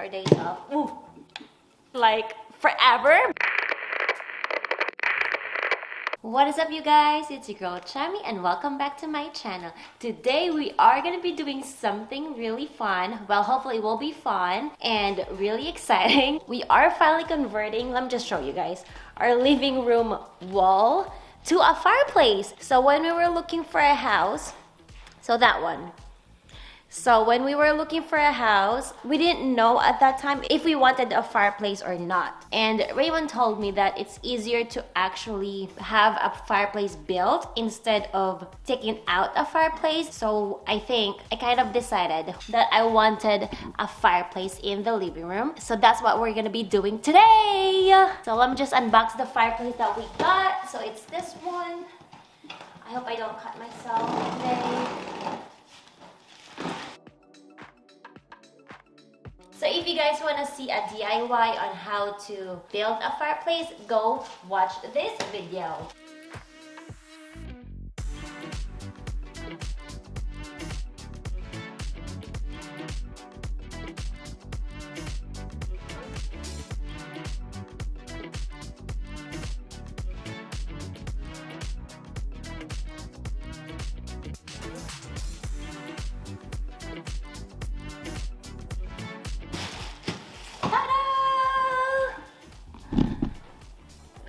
our days off. Ooh, like forever. What is up, you guys? It's your girl Chami and welcome back to my channel. Today we are going to be doing something really fun. Well, hopefully it will be fun and really exciting. We are finally converting, let me just show you guys, our living room wall to a fireplace. So when we were looking for a house, we didn't know at that time if we wanted a fireplace or not. And Raymond told me that it's easier to actually have a fireplace built instead of taking out a fireplace. So I think I kind of decided that I wanted a fireplace in the living room. So that's what we're gonna be doing today. So let me just unbox the fireplace that we got. So it's this one. I hope I don't cut myself today. So if you guys want to see a DIY on how to build a fireplace, go watch this video.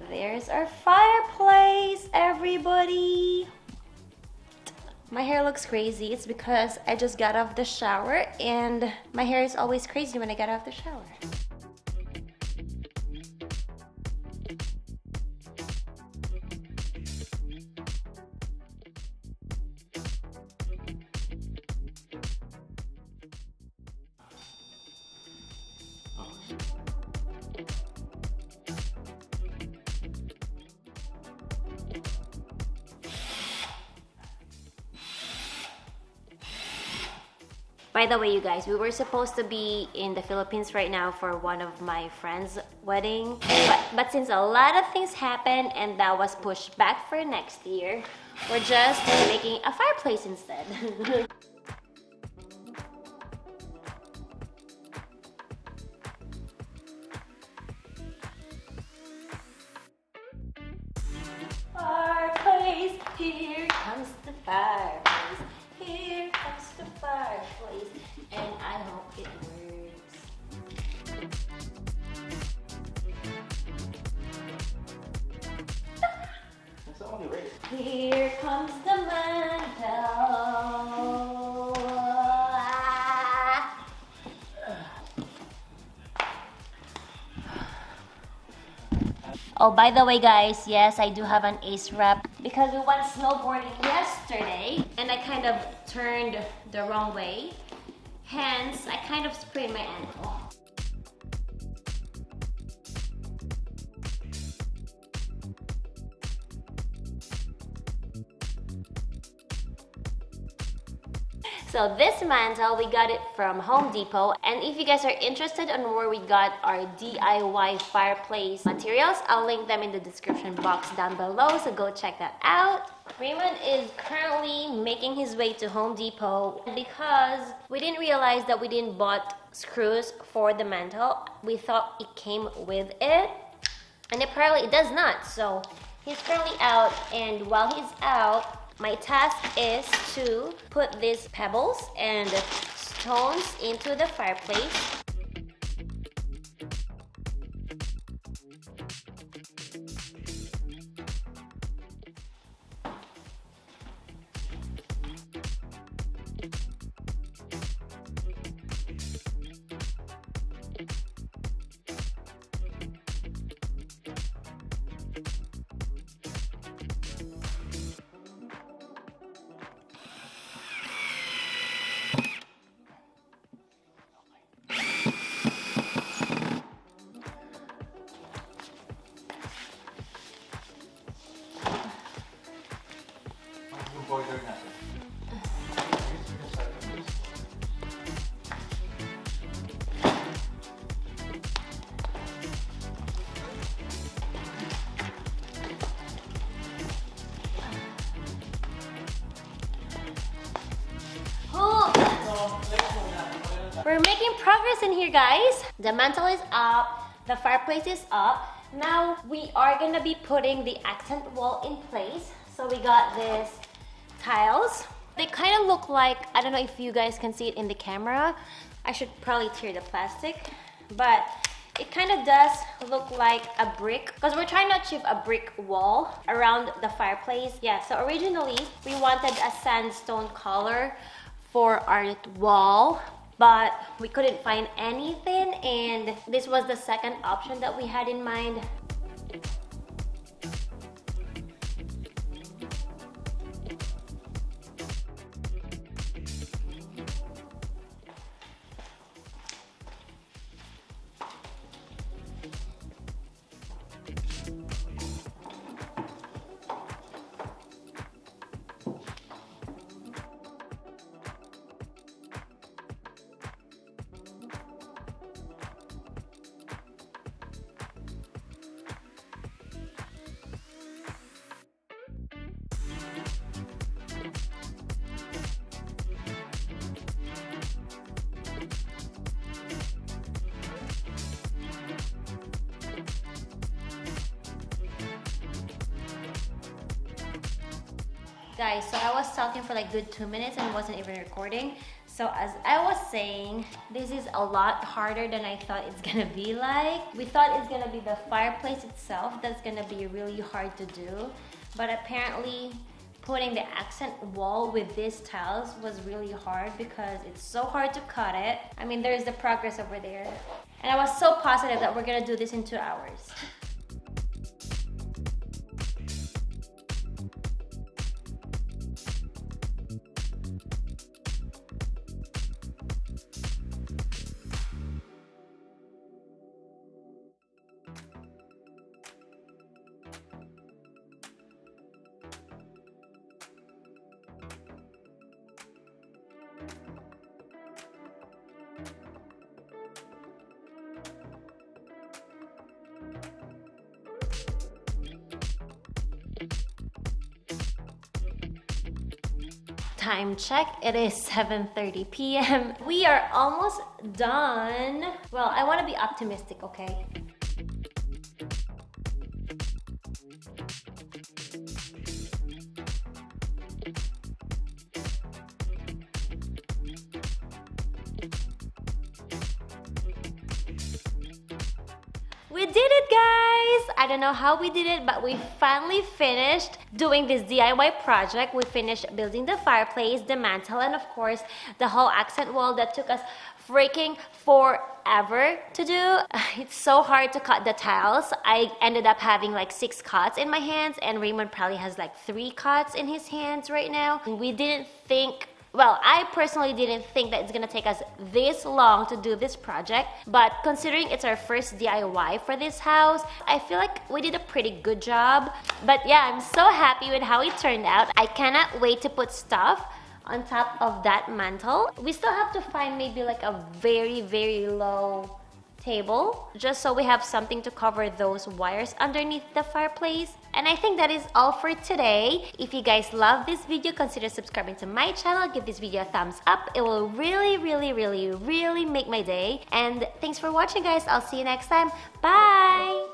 There's our fireplace, everybody. My hair looks crazy. It's because I just got off the shower and my hair is always crazy when I get off the shower. By the way, you guys, we were supposed to be in the Philippines right now for one of my friend's wedding, but since a lot of things happened and that was pushed back for next year, we're just making a fireplace instead. Fireplace, here comes the fireplace. Here comes the fireplace, and I hope it works. That's the only way. Here comes the mantle. Oh, by the way, guys, yes, I do have an ace wrap because we went snowboarding yesterday and I kind of turned the wrong way, hence I kind of sprained my ankle. So this mantle, we got it from Home Depot, and if you guys are interested on where we got our DIY fireplace materials, I'll link them in the description box down below, so go check that out. Raymond is currently making his way to Home Depot because we didn't realize that we didn't bought screws for the mantle. We thought it came with it, and apparently it does not, so he's currently out, and while he's out, my task is to put these pebbles and stones into the fireplace. We're making progress in here, guys. The mantle is up, the fireplace is up. Now we are gonna be putting the accent wall in place. So we got this tiles. They kind of look like, I don't know if you guys can see it in the camera. I should probably tear the plastic, but it kind of does look like a brick because we're trying to achieve a brick wall around the fireplace. Yeah, so originally we wanted a sandstone color for our wall, but we couldn't find anything, and this was the second option that we had in mind. Guys, so I was talking for like a good 2 minutes and wasn't even recording. So as I was saying, this is a lot harder than I thought it's gonna be like. We thought it's gonna be the fireplace itself that's gonna be really hard to do. But apparently putting the accent wall with these tiles was really hard because it's so hard to cut it. I mean, there's the progress over there. And I was so positive that we're gonna do this in 2 hours. Time check, it is 7:30 p.m. We are almost done. Well, I want to be optimistic, okay? We did it, guys! I don't know how we did it, but we finally finished doing this DIY project. We finished building the fireplace, the mantle, and of course, the whole accent wall that took us freaking forever to do. It's so hard to cut the tiles. I ended up having like 6 cuts in my hands, and Raymond probably has like 3 cuts in his hands right now. We didn't think... Well, I personally didn't think that it's gonna take us this long to do this project, but considering it's our first DIY for this house, I feel like we did a pretty good job. But yeah, I'm so happy with how it turned out. I cannot wait to put stuff on top of that mantle. We still have to find maybe like a very, very low table, just so we have something to cover those wires underneath the fireplace. And I think that is all for today. If you guys love this video, consider subscribing to my channel. Give this video a thumbs up. It will really make my day. And thanks for watching, guys. I'll see you next time. Bye!